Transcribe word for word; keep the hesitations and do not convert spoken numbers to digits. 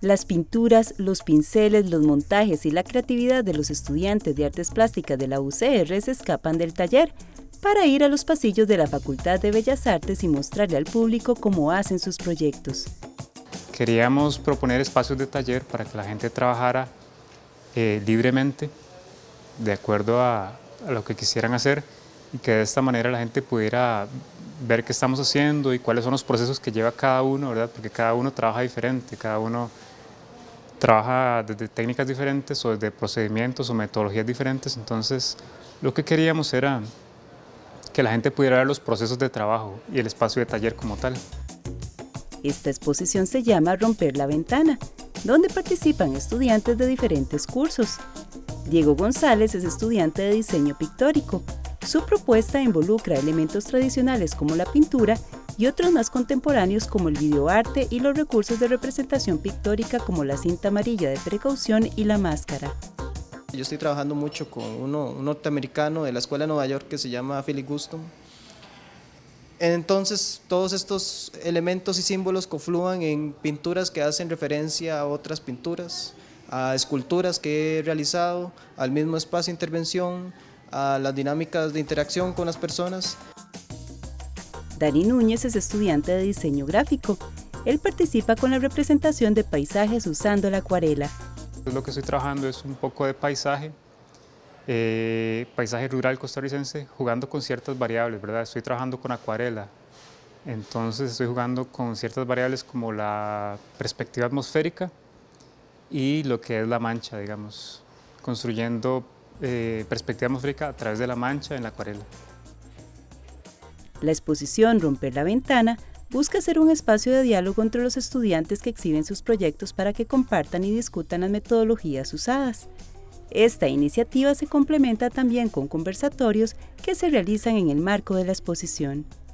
Las pinturas, los pinceles, los montajes y la creatividad de los estudiantes de Artes Plásticas de la U C R se escapan del taller para ir a los pasillos de la Facultad de Bellas Artes y mostrarle al público cómo hacen sus proyectos. Queríamos proponer espacios de taller para que la gente trabajara eh, libremente, de acuerdo a, a lo que quisieran hacer, y que de esta manera la gente pudiera ver qué estamos haciendo y cuáles son los procesos que lleva cada uno, ¿verdad? Porque cada uno trabaja diferente, cada uno trabaja desde técnicas diferentes o desde procedimientos o metodologías diferentes. Entonces, lo que queríamos era que la gente pudiera ver los procesos de trabajo y el espacio de taller como tal. Esta exposición se llama Romper la Ventana, donde participan estudiantes de diferentes cursos. Diego González es estudiante de diseño pictórico. Su propuesta involucra elementos tradicionales como la pintura y otros más contemporáneos como el videoarte y los recursos de representación pictórica como la cinta amarilla de precaución y la máscara. Yo estoy trabajando mucho con uno, un norteamericano de la Escuela de Nueva York que se llama Philip Guston. Entonces, todos estos elementos y símbolos confluyen en pinturas que hacen referencia a otras pinturas, a esculturas que he realizado, al mismo espacio de intervención, a las dinámicas de interacción con las personas. Dani Núñez es estudiante de diseño gráfico. Él participa con la representación de paisajes usando la acuarela. Lo que estoy trabajando es un poco de paisaje, eh, paisaje rural costarricense, jugando con ciertas variables, ¿verdad? Estoy trabajando con acuarela, entonces estoy jugando con ciertas variables como la perspectiva atmosférica y lo que es la mancha, digamos, construyendo Eh, perspectiva atmosférica a través de la mancha en la acuarela. La exposición Romper la Ventana busca ser un espacio de diálogo entre los estudiantes que exhiben sus proyectos para que compartan y discutan las metodologías usadas. Esta iniciativa se complementa también con conversatorios que se realizan en el marco de la exposición.